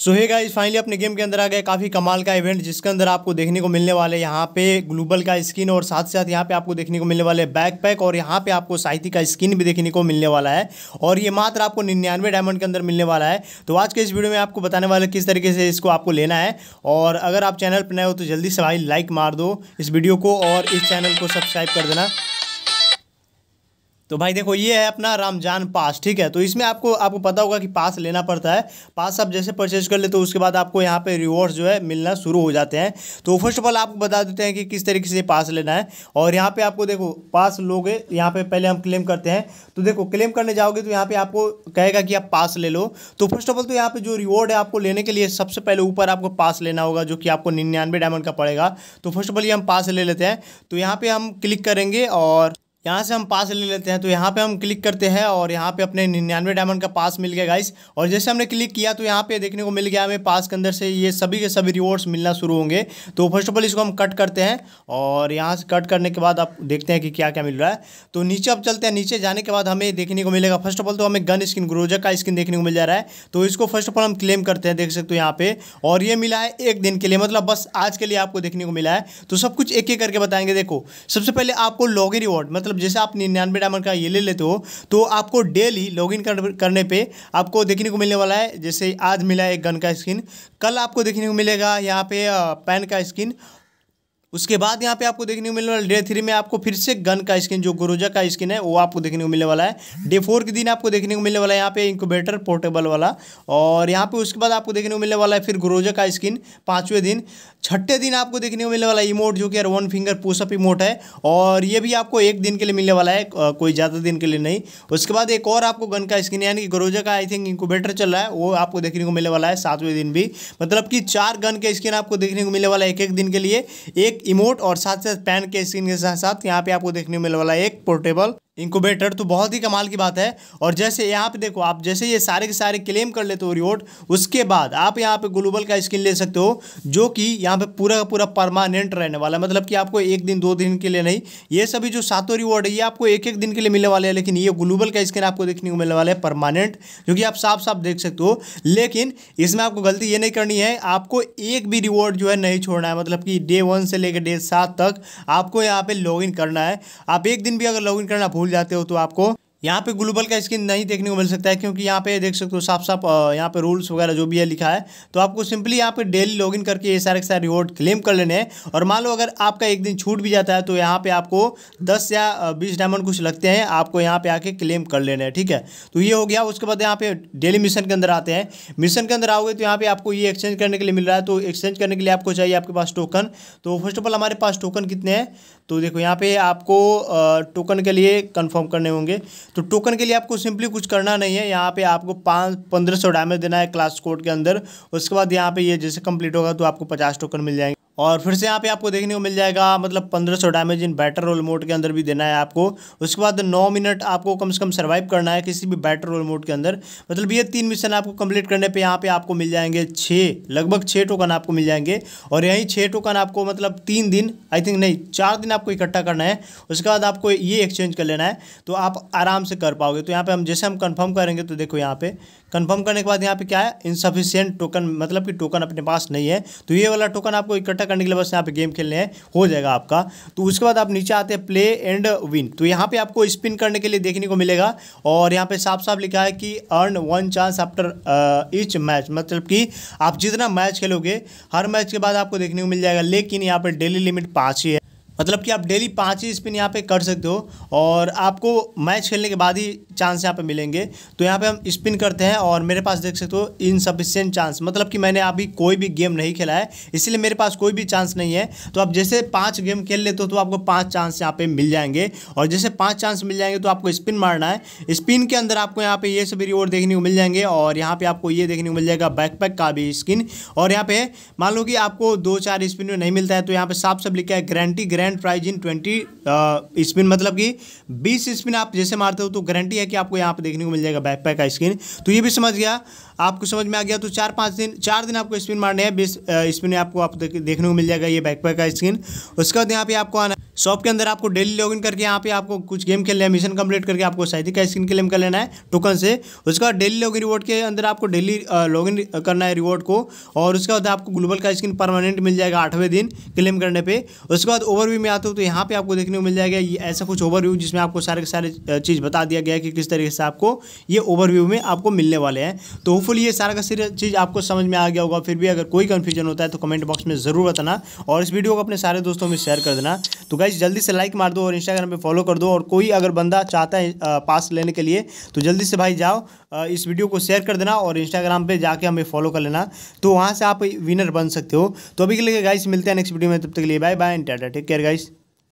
सो hey guys, finally अपने game के अंदर आ गए काफ़ी कमाल का इवेंट जिसके अंदर आपको देखने को मिलने वाले यहाँ पे ग्लोबल का स्किन और साथ साथ यहाँ पे आपको देखने को मिलने वाले बैकपैक और यहाँ पे आपको साहिती का स्किन भी देखने को मिलने वाला है और ये मात्र आपको 99 डायमंड के अंदर मिलने वाला है। तो आज के इस वीडियो में आपको बताने वाले किस तरीके से इसको आपको लेना है और अगर आप चैनल पर नए हो तो जल्दी से भाई लाइक मार दो इस वीडियो को और इस चैनल को सब्सक्राइब कर देना। तो भाई देखो, ये है अपना रमजान पास, ठीक है। तो इसमें आपको पता होगा कि पास लेना पड़ता है। पास आप जैसे परचेज कर लेते हो उसके बाद आपको यहाँ पे रिवॉर्ड्स जो है मिलना शुरू हो जाते हैं। तो फर्स्ट ऑफ ऑल आपको बता देते हैं कि किस तरीके से पास लेना है और यहाँ पे आपको देखो पास लोगे, यहाँ पे पहले हम क्लेम करते हैं। तो देखो क्लेम करने जाओगे तो यहाँ पे आपको कहेगा कि आप पास ले लो। तो फर्स्ट ऑफ ऑल तो यहाँ पे जो रिवॉर्ड है आपको लेने के लिए सबसे पहले ऊपर आपको पास लेना होगा जो कि आपको 99 डायमंड का पड़ेगा। तो फर्स्ट ऑफ ऑल ये हम पास ले लेते हैं। तो यहाँ पे हम क्लिक करेंगे और यहाँ से हम पास ले लेते हैं। तो यहाँ पे हम क्लिक करते हैं और यहाँ पे अपने 99 डायमंड का पास मिल गया गाइस। और जैसे हमने क्लिक किया तो यहाँ पे देखने को मिल गया हमें पास के अंदर से ये सभी के सभी रिवॉर्ड्स मिलना शुरू होंगे। तो फर्स्ट ऑफ ऑल इसको हम कट करते हैं और यहाँ से कट करने के बाद आप देखते हैं कि क्या क्या मिल रहा है। तो नीचे अब चलते हैं। नीचे जाने के बाद हमें देखने को मिलेगा फर्स्ट ऑफ ऑल तो हमें गन स्किन ग्रोजा का स्किन देखने को मिल जा रहा है। तो इसको फर्स्ट ऑफ ऑल हम क्लेम करते हैं, देख सकते हो यहाँ पे। और ये मिला है एक दिन के लिए, मतलब बस आज के लिए आपको देखने को मिला है। तो सब कुछ एक एक करके बताएंगे। देखो सबसे पहले आपको लॉग इन रिवॉर्ड, मतलब जैसे आप 99 डायमंड का ये ले लेते हो तो आपको डेली लॉगिन करने पे आपको देखने को मिलने वाला है। जैसे आज मिला एक गन का स्किन, कल आपको देखने को मिलेगा यहाँ पे पैन का स्किन, उसके बाद यहाँ पे आपको देखने को मिलने वाला डे 3 में आपको फिर से गन का स्किन जो गुरोजा का स्किन है वो आपको देखने को मिलने वाला है। डे 4 के दिन आपको देखने को मिलने वाला है यहाँ पे इंक्यूबेटर पोर्टेबल वाला, और यहाँ पे उसके बाद आपको देखने को मिलने वाला है फिर गुरोजा का स्किन 5वें दिन। 6ठे दिन आपको देखने को मिलने वाला है इमोट जो कि यार 1 फिंगर पुशअप इमोट है, और ये भी आपको एक दिन के लिए मिलने वाला है, कोई ज़्यादा दिन के लिए नहीं। उसके बाद एक और आपको गन का स्किन यानी कि गुरोजा का आई थिंक इंक्यूबेटर चल रहा है वो आपको देखने को मिलने वाला है 7वें दिन भी, मतलब कि 4 गन के स्किन आपको देखने को मिलने वाला है एक दिन के लिए, एक इमोट और साथ साथ पैन के स्किन के साथ साथ यहाँ पे आपको देखने को मिलने वाला है एक पोर्टेबल इंक्यूबेटर। तो बहुत ही कमाल की बात है। और जैसे यहाँ पे देखो आप जैसे ये सारे के सारे क्लेम कर लेते हो रिवॉर्ड, उसके बाद आप यहाँ पे ग्लोबल का स्किन ले सकते हो जो कि यहाँ पे पूरा का पूरा परमानेंट रहने वाला है, मतलब कि आपको एक दिन 2 दिन के लिए नहीं। ये सभी जो 7 रिवॉर्ड है ये आपको एक एक दिन के लिए मिलने वाले हैं, लेकिन ये ग्लोबल का स्किन आपको देखने को मिलने वाला है परमानेंट, जो कि आप साफ साफ देख सकते हो। लेकिन इसमें आपको गलती ये नहीं करनी है, आपको एक भी रिवॉर्ड जो है नहीं छोड़ना है, मतलब कि डे 1 से लेकर डे 7 तक आपको यहाँ पर लॉगिन करना है। आप एक दिन भी अगर लॉगिन करना भूल जाते हो तो आपको यहाँ पे ग्लोबल का स्किन नहीं देखने को मिल सकता है, क्योंकि यहाँ पे देख सकते हो साफ साफ यहाँ पे रूल्स वगैरह जो भी है लिखा है। तो आपको सिंपली यहाँ पे डेली लॉगिन करके ये सारे के सारे रिवॉर्ड क्लेम कर लेने हैं। और मान लो अगर आपका एक दिन छूट भी जाता है तो यहाँ पे आपको 10 या 20 डायमंड कुछ लगते हैं, आपको यहाँ पे आके क्लेम कर लेने हैं, ठीक है। तो ये हो गया। उसके बाद यहाँ पे डेली मिशन के अंदर आते हैं। मिशन के अंदर आओगे तो यहाँ पे आपको ये एक्सचेंज करने के लिए मिल रहा है। तो एक्सचेंज करने के लिए आपको चाहिए आपके पास टोकन। तो फर्स्ट ऑफ ऑल हमारे पास टोकन कितने हैं, तो देखो यहाँ पे आपको टोकन के लिए कंफर्म करने होंगे। तो टोकन के लिए आपको सिंपली कुछ करना नहीं है, यहाँ पे आपको 1500 डायमंड देना है क्लास कोड के अंदर। उसके बाद यहाँ पे ये जैसे कंप्लीट होगा तो आपको 50 टोकन मिल जाएंगे, और फिर से यहाँ पे आपको देखने को मिल जाएगा मतलब 1500 damage in batter role mode के अंदर भी देना है आपको। उसके बाद 9 मिनट आपको कम से कम सर्वाइव करना है किसी भी बैटर रोल मोड के अंदर, मतलब ये 3 मिशन आपको कंप्लीट करने पे यहाँ पे आपको मिल जाएंगे 6 लगभग 6 टोकन आपको मिल जाएंगे। और यही 6 टोकन आपको मतलब 3 दिन आई थिंक नहीं 4 दिन आपको इकट्ठा करना है। उसके बाद आपको ये एक्सचेंज कर लेना है, तो आप आराम से कर पाओगे। तो यहाँ पर हम जैसे हम कन्फर्म करेंगे तो देखो यहाँ पे कन्फर्म करने के बाद यहाँ पे क्या है इनसफिशियंट टोकन, मतलब कि टोकन अपने पास नहीं है। तो ये वाला टोकन आपको इकट्ठा करने के लिए बस यहाँ पे गेम खेलने हैं, हो जाएगा आपका। तो उसके बाद आप नीचे आते हैं प्ले एंड विन। तो यहाँ पे आपको स्पिन करने के लिए देखने को मिलेगा और यहाँ पे साफ साफ लिखा है कि earn 1 chance after each match, मतलब कि आप जितना मैच खेलोगे हर मैच के बाद आपको देखने को मिल जाएगा। लेकिन यहाँ पर डेली लिमिट 5 ही है, मतलब कि आप डेली 5 ही स्पिन यहाँ पे कर सकते हो और आपको मैच खेलने के बाद ही चांस यहाँ पे मिलेंगे। तो यहाँ पे हम स्पिन करते हैं और मेरे पास देख सकते हो इनसफिशिएंट चांस, मतलब कि मैंने अभी कोई भी गेम नहीं खेला है इसलिए मेरे पास कोई भी चांस नहीं है। तो आप जैसे 5 गेम खेल लेते हो तो आपको 5 चांस यहाँ पर मिल जाएंगे, और जैसे 5 चांस मिल जाएंगे तो आपको स्पिन मारना है। स्पिन के अंदर आपको यहाँ पर ये सभी रिवॉर्ड देखने को मिल जाएंगे, और यहाँ पर आपको ये देखने को मिल जाएगा बैकपैक का भी स्किन। और यहाँ पर मान लो कि आपको 2-4 स्पिन में नहीं मिलता है तो यहाँ पर साफ साफ लिखा है गारंटी प्राइज इन 20 स्पिन, मतलब कि 20 स्पिन आप जैसे मारते हो तो गारंटी है कि आपको यहाँ पे देखने को मिल जाएगा बैकपैक का स्किन। तो ये भी समझ गया आपको समझ में आ गया तो चार दिन आपको स्पिन मारने हैं। 20 स्पिन में आपको देखने को मिल जाएगा ये बैकपैक का स्किन। उसके बाद यहाँ पे आपको आना शॉप के अंदर, आपको डेली लॉगिन करके यहाँ पे आपको कुछ गेम खेलना है, मिशन कंप्लीट करके आपको शायद का स्किन क्लेम कर लेना है टोकन से। उसके बाद डेली लॉगिन रिवॉर्ड के अंदर आपको डेली लॉगिन करना है रिवॉर्ड को, और उसके बाद आपको ग्लोबल का स्किन परमानेंट मिल जाएगा 8वें दिन क्लेम करने पे। उसके बाद ओवरव्यू में आते हो तो यहाँ पे आपको देखने को मिल जाएगा ये ऐसा कुछ ओवरव्यू जिसमें आपको सारे के सारे चीज़ बता दिया गया है कि किस तरीके से आपको ये ओवरव्यू में आपको मिलने वाले हैं। तो होपफुली ये सारा का सारा चीज़ आपको समझ में आ गया होगा। फिर भी अगर कोई कन्फ्यूजन होता है तो कमेंट बॉक्स में ज़रूर बताना और इस वीडियो को अपने सारे दोस्तों में शेयर कर देना। तो गाइस जल्दी से लाइक मार दो और इंस्टाग्राम पे फॉलो कर दो, और कोई अगर बंदा चाहता है पास लेने के लिए तो जल्दी से भाई जाओ इस वीडियो को शेयर कर देना और इंस्टाग्राम पे जाके हमें फॉलो कर लेना, तो वहाँ से आप विनर बन सकते हो। तो अभी के लिए गाइस मिलते हैं नेक्स्ट वीडियो में, तब तक के लिए bye bye and tata, take care guys.